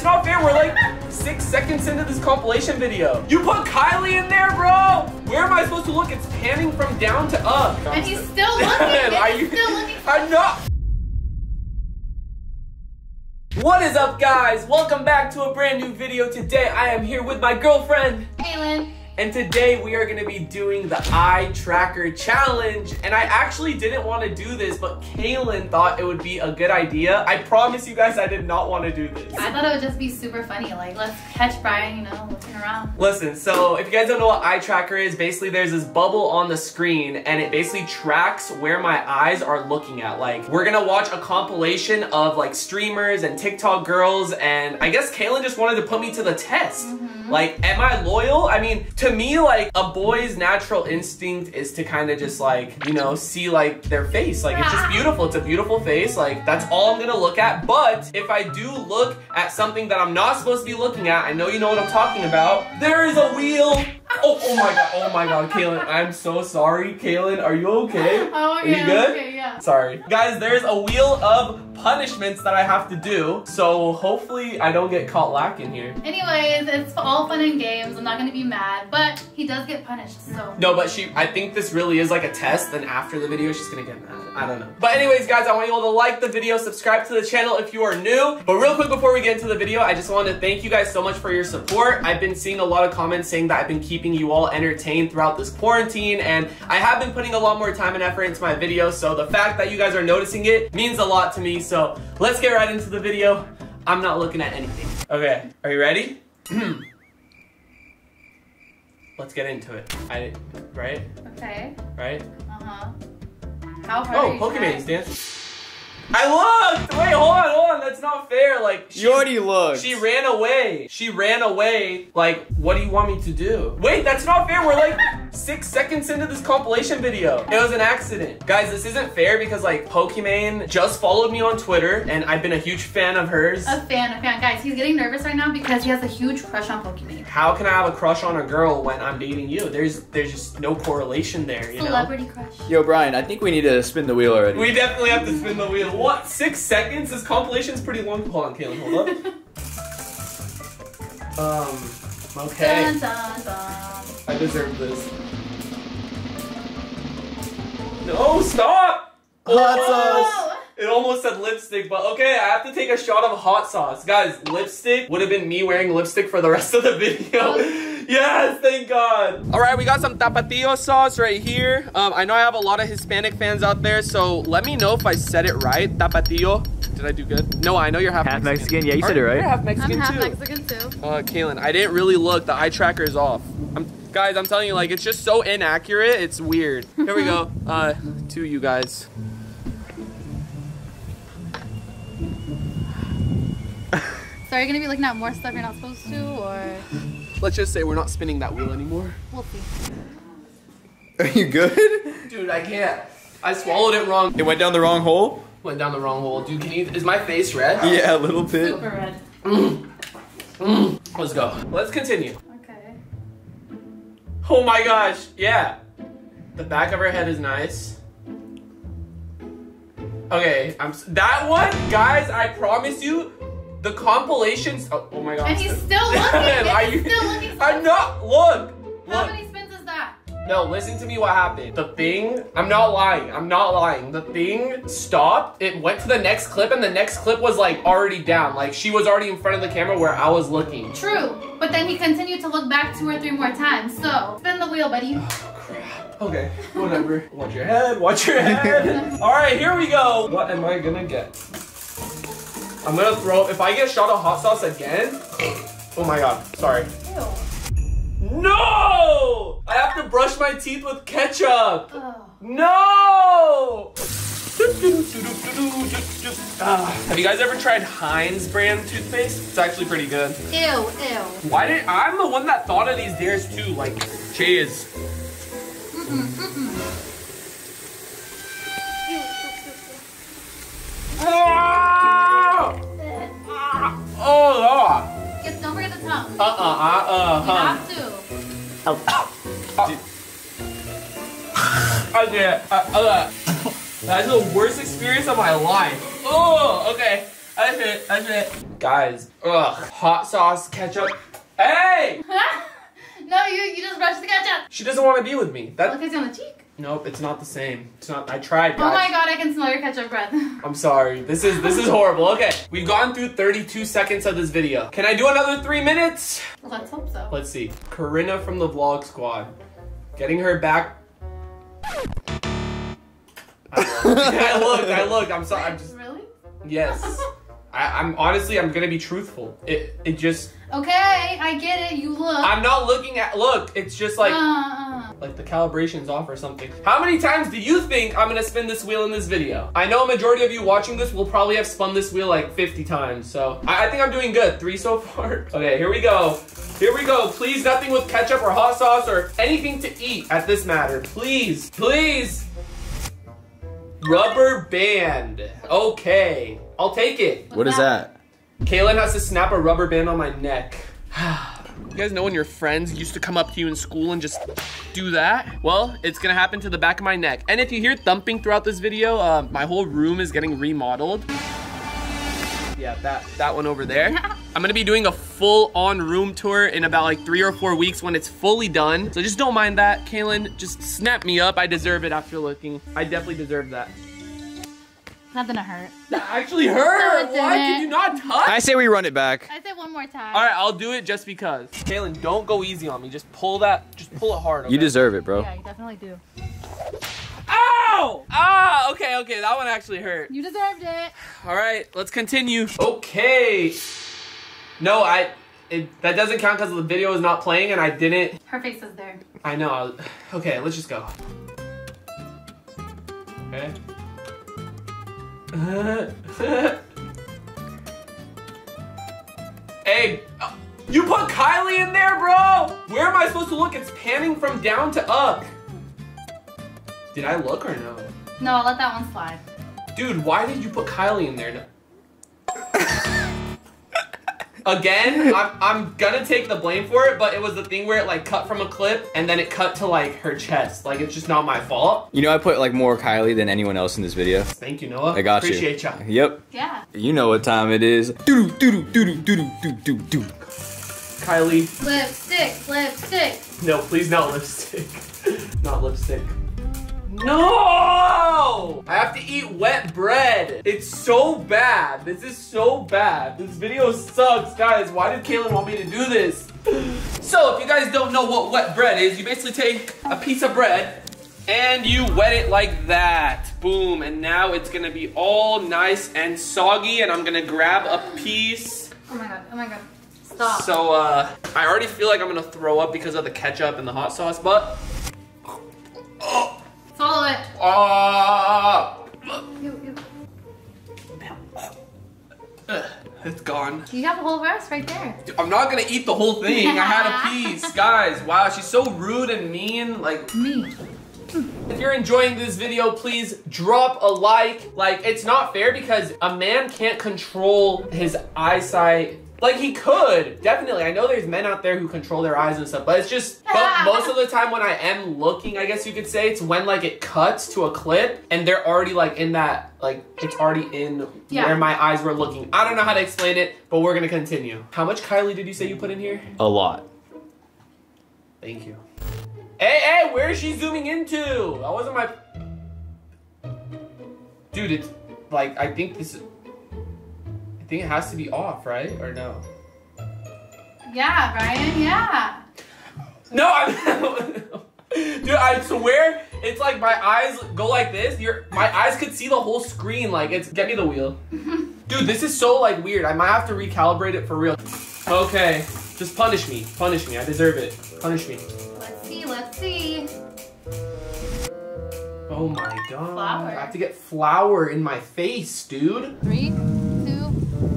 That's not fair. We're like 6 seconds into this compilation video. You put Kylie in there, bro. Where am I supposed to look? It's panning from down to up. And he's still looking. I'm not. What is up, guys? Welcome back to a brand new video. Today, I am here with my girlfriend, Kaelyn. And today we are gonna be doing the eye tracker challenge. And I actually didn't wanna do this, but Kaelyn thought it would be a good idea. I promise you guys, I did not wanna do this. I thought it would just be super funny. Like, let's catch Brian, you know, looking around. Listen, so if you guys don't know what eye tracker is, basically there's this bubble on the screen and it basically tracks where my eyes are looking at. Like, we're gonna watch a compilation of like streamers and TikTok girls. And I guess Kaelyn just wanted to put me to the test. Like, am I loyal? I mean, to me, like, a boy's natural instinct is to kind of just, like, you know, see, like, their face. Like, it's just beautiful. It's a beautiful face. Like, that's all I'm gonna look at. But if I do look at something that I'm not supposed to be looking at, I know you know what I'm talking about. There is a wheel. Oh my god, Kaelyn, I'm so sorry. Kaelyn, are you okay? Oh, okay, are you good? Okay, yeah. Sorry. Guys, there's a wheel of punishments that I have to do, so hopefully I don't get caught lacking here. Anyways, it's all fun and games. I'm not gonna be mad, but he does get punished, so. No, but I think this really is like a test, and after the video, she's gonna get mad. I don't know. But anyways, guys, I want you all to like the video, subscribe to the channel if you are new. But real quick before we get into the video, I just wanted to thank you guys so much for your support. I've been seeing a lot of comments saying that I've been keeping you all entertained throughout this quarantine, and I have been putting a lot more time and effort into my videos, so the fact that you guys are noticing it means a lot to me. So let's get right into the video. I'm not looking at anything. Okay, are you ready? Let's get into it. Right? Okay. Right? Uh-huh. How hard are you Pokimane's dance. I looked! Wait, hold on, that's not fair. Like, you already looked. She ran away. Like, what do you want me to do? Wait, that's not fair. We're like 6 seconds into this compilation video. It was an accident. Guys, this isn't fair because, like, Pokimane just followed me on Twitter and I've been a huge fan of hers. A fan. Guys, he's getting nervous right now because he has a huge crush on Pokimane. How can I have a crush on a girl when I'm dating you? There's just no correlation there, you know? Celebrity crush. Yo, Brian, I think we need to spin the wheel already. We definitely have to spin the wheel. What? 6 seconds? This compilation's pretty long. Hold on, Kaelyn, hold up. Okay. Dun, dun, dun. I deserve this. No, stop! Hot sauce! It almost said lipstick, but okay, I have to take a shot of hot sauce. Guys, lipstick would have been me wearing lipstick for the rest of the video. Yes, thank God. All right, we got some Tapatío sauce right here. I know I have a lot of Hispanic fans out there, so let me know if I said it right. Tapatío. Did I do good? No, I know you're half Mexican. Yeah, you said it right. You're half Mexican too. I'm half Mexican too. Kaelyn, I didn't really look. The eye tracker is off. Guys, I'm telling you, like, it's just so inaccurate. It's weird. Here we go. To you guys. So are you gonna be looking at more stuff you're not supposed to, or? Let's just say we're not spinning that wheel anymore. We'll see. Are you good? Dude, I can't. I swallowed it wrong. It went down the wrong hole? Went down the wrong hole. Dude, is my face red? Yeah, a little bit. Super red. Let's go. Let's continue. Okay. Oh my gosh, yeah. The back of her head is nice. Okay, that one, guys, I promise you, the compilations. Oh my god. And he's still looking. I'm not. Look. How many spins is that? No, listen to me. What happened? The thing. I'm not lying. The thing stopped. It went to the next clip, and the next clip was like already down. Like she was already in front of the camera where I was looking. True, but then he continued to look back 2 or 3 more times. So spin the wheel, buddy. Oh crap. Okay, whatever. Watch your head. All right, here we go. What am I gonna get? I'm gonna throw, if I get shot of hot sauce again, oh my god, sorry. Ew. No! I have to brush my teeth with ketchup. Oh. No! Have you guys ever tried Heinz brand toothpaste? It's actually pretty good. Ew, ew. I'm the one that thought of these dares too, like, cheers. Oh, no. Don't forget the tongue. You have to. I did it. That's the worst experience of my life. Oh, okay. I shit. Guys, ugh. Hot sauce, ketchup. Hey! No, you just brushed the ketchup. She doesn't want to be with me. That. Look, it's on the cheek. Nope, it's not the same. It's not. I tried, guys. Oh my god, I can smell your ketchup breath. I'm sorry. This is horrible. Okay, we've gone through 32 seconds of this video. Can I do another 3 minutes? Let's hope so. Let's see. Corinna from the Vlog Squad, getting her back. I looked. I'm sorry. I'm just. Really? Yes. I'm honestly, I'm gonna be truthful. It just. Okay, I get it. You look. I'm not looking at. Look, it's just like. Like the calibration's off or something. How many times do you think I'm gonna spin this wheel in this video? I know a majority of you watching this will probably have spun this wheel like 50 times, so I think I'm doing good. 3 so far. Okay, here we go. Here we go. Please, nothing with ketchup or hot sauce or anything to eat at this matter. Please, please. Rubber band. Okay, I'll take it. What is that? Kaelyn has to snap a rubber band on my neck. You guys know when your friends used to come up to you in school and just do that? Well, it's gonna happen to the back of my neck. And if you hear thumping throughout this video, my whole room is getting remodeled. Yeah, that one over there. I'm gonna be doing a full-on room tour in about like 3 or 4 weeks when it's fully done. So just don't mind that, Kaelyn. Just snap me up. I deserve it after looking. I definitely deserve that. Nothing to hurt. That actually hurt! Why did you not touch? I say we run it back. I say one more time. Alright, I'll do it just because. Kaelyn, don't go easy on me. Just pull it hard. Okay? You deserve it, bro. Yeah, you definitely do. Ow! Ah, okay, that one actually hurt. You deserved it. Alright, let's continue. Okay. No, that doesn't count because the video is not playing and I didn't. Her face is there. I know. Okay, let's just go. Okay. Hey, you put Kylie in there, bro! Where am I supposed to look? It's panning from down to up. Did I look or no? No, I let that one slide. Dude, why did you put Kylie in there? Again, I'm gonna take the blame for it, but it was the thing where it like cut from a clip and then it cut to like her chest. Like it's just not my fault. You know, I put like more Kylie than anyone else in this video. Thank you, Noah. I got you. Appreciate ya. Yep. Yeah. You know what time it is. Doo doo doo doo doo doo doo doo. Kylie. Lipstick, lipstick. No, please not lipstick. Not lipstick. No! I have to eat wet bread. It's so bad. This is so bad. This video sucks, guys. Why did Kaelyn want me to do this? So, if you guys don't know what wet bread is, you basically take a piece of bread and you wet it like that. Boom, and now it's gonna be all nice and soggy and I'm gonna grab a piece. Oh my god, stop. So, I already feel like I'm gonna throw up because of the ketchup and the hot sauce, but... Oh. Swallow it. It's gone. You have a whole rest right there. Dude, I'm not gonna eat the whole thing. I had a piece. Guys, wow, she's so rude and mean. Like, mean. If you're enjoying this video, please drop a like. Like, it's not fair because a man can't control his eyesight. Like, he could, definitely. I know there's men out there who control their eyes and stuff, but it's just, but most of the time when I am looking, I guess you could say, it's when, like, it cuts to a clip, and they're already, like, in that, like, it's already in where my eyes were looking. I don't know how to explain it, but we're gonna continue. How much Kylie did you say you put in here? A lot. Thank you. Hey, where is she zooming into? That wasn't my... Dude, it's, like, I think this is... I think it has to be off, right? Or no? Yeah, Brian, yeah. No, dude, I swear, it's like my eyes go like this. My eyes could see the whole screen. Like, it's, get me the wheel. Dude, this is so, like, weird. I might have to recalibrate it for real. Okay, just punish me. Punish me, I deserve it. Punish me. Let's see. Oh my god. Flour. I have to get flour in my face, dude. 3, 2,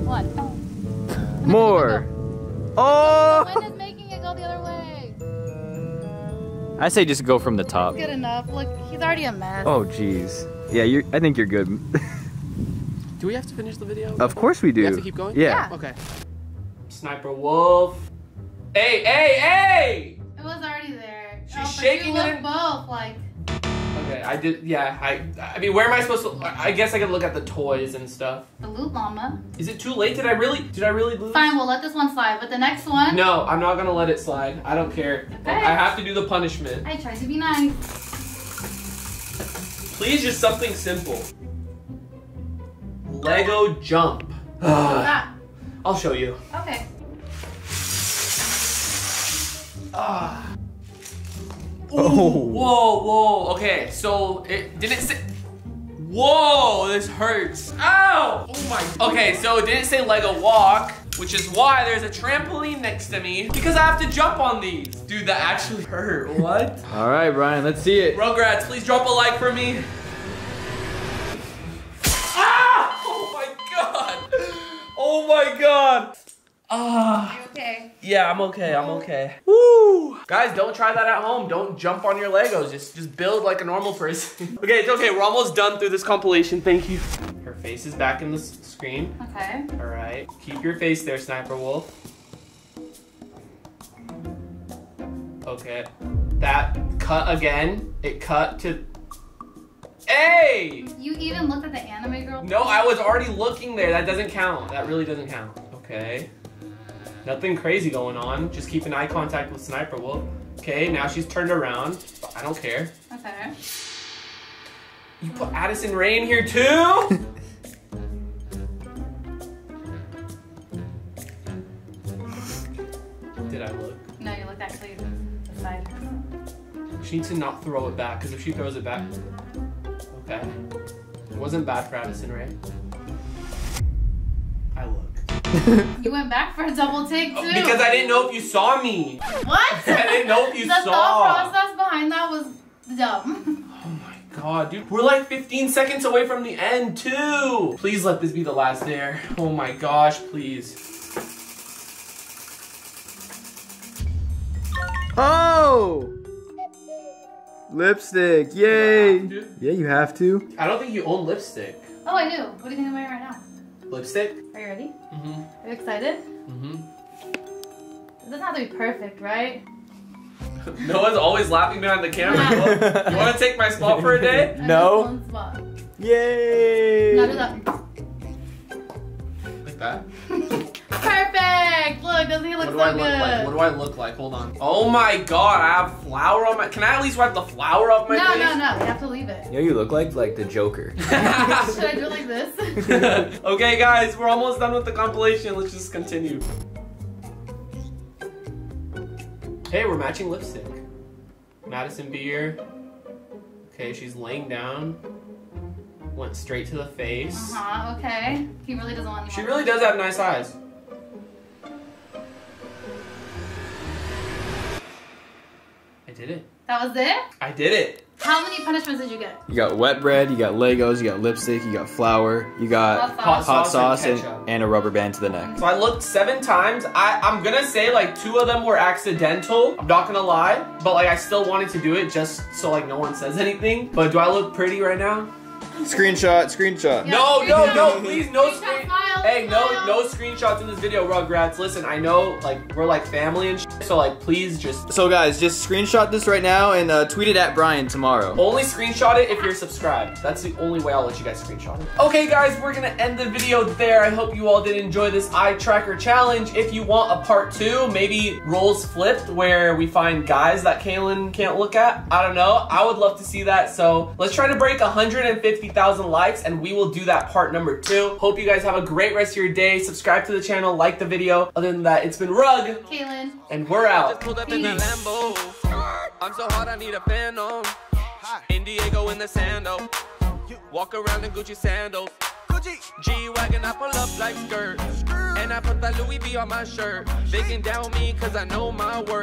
1. Oh. More. Oh! The wind is making it go the other way. I say just go from the top. That's good enough. Look, he's already a mess. Oh, jeez. Yeah, I think you're good. Do we have to finish the video? Of course we do. We have to keep going? Yeah. Okay. Sniper Wolf. Hey! It was already there. She's shaking it. Both, like... Okay, I did, yeah. I mean, where am I supposed to, I guess I could look at the toys and stuff. The loot llama. Is it too late? Did I really lose? Fine, we'll let this one slide, but the next one. No, I'm not gonna let it slide. I don't care. Okay. I have to do the punishment. I tried to be nice. Please, just something simple. Lego jump. I'll show you. Okay. Ooh, oh. Whoa, whoa. Okay, so it didn't say. Whoa, this hurts. Ow! Oh my. Okay, so it didn't say Lego walk, which is why there's a trampoline next to me because I have to jump on these. Dude, that actually hurt. What? All right, Brian, let's see it. Rugrats, please drop a like for me. Ah! Oh my god. Oh my god. Ah. You okay? Yeah, I'm okay. I'm okay. Woo! Guys, don't try that at home. Don't jump on your Legos. Just build like a normal person. Okay, it's okay. We're almost done through this compilation. Thank you. Her face is back in the screen. Okay. All right. Keep your face there, Sniper Wolf. Okay. That cut again. It cut to. Hey! You even looked at the anime girl? No, I was already looking there. That doesn't count. That really doesn't count. Okay. Nothing crazy going on. Just keep an eye contact with Sniper Wolf. Okay, now she's turned around. I don't care. Okay. You put Addison Rae in here too? Did I look? No, you looked actually beside her. She needs to not throw it back, because if she throws it back... Okay. It wasn't bad for Addison Rae. I look. You went back for a double take too. Because I didn't know if you saw me. What? I didn't know if you saw. The thought process behind that was dumb. Oh my god, dude. We're like 15 seconds away from the end too. Please let this be the last dare. Oh my gosh, please. Oh! Lipstick, yay! Yeah, you have to. I don't think you own lipstick. Oh, I do. What do you think I'm wearing right now? Lipstick. Are you ready? Mm-hmm. Are you excited? Mm-hmm. It doesn't have to be perfect, right? Noah's always laughing behind the camera. Yeah. You want to take my spot for a day? No. One spot. Yay! Now do that. Like that? Perfect! Look, doesn't he look so good? What do I look like? Hold on. Oh my god, I have flour on my... Can I at least wipe the flour off my face? No. You have to leave it. You know, you look like the Joker. Should I do it like this? Okay, guys, we're almost done with the compilation. Let's just continue. Hey, we're matching lipstick. Madison Beer. Okay, she's laying down. Went straight to the face. Uh-huh, okay. He really doesn't want any more. She really does have nice eyes. I did it. That was it? I did it. How many punishments did you get? You got wet bread, you got Legos, you got lipstick, you got flour, you got hot sauce and a rubber band to the neck. So I looked 7 times. I'm gonna say like 2 of them were accidental. I'm not gonna lie, but like I still wanted to do it just so like no one says anything. But do I look pretty right now? Screenshot. Yeah, no, please, no screen. Hey, no screenshots in this video, Rugrats. Listen, I know, like, we're like family and shit, so like, please just. So guys, just screenshot this right now and tweet it at Brian tomorrow. Only screenshot it if you're subscribed. That's the only way I'll let you guys screenshot it. Okay, guys, we're gonna end the video there. I hope you all did enjoy this eye tracker challenge. If you want a part 2, maybe roles flipped where we find guys that Kaelyn can't look at. I don't know. I would love to see that. So let's try to break 150,000 likes and we will do that part 2. Hope you guys have a great rest of your day. Subscribe to the channel, like the video. Other than that, it's been Rug, Kaelyn, and we're out. Just pulled up in the Lambo. I'm so hot I need a fan on. In Diego in the sando. Walk around in Gucci sandals. G-Wagon, I pull up like skirt. And I put that Louis V on my shirt. They can down me cause I know my worth.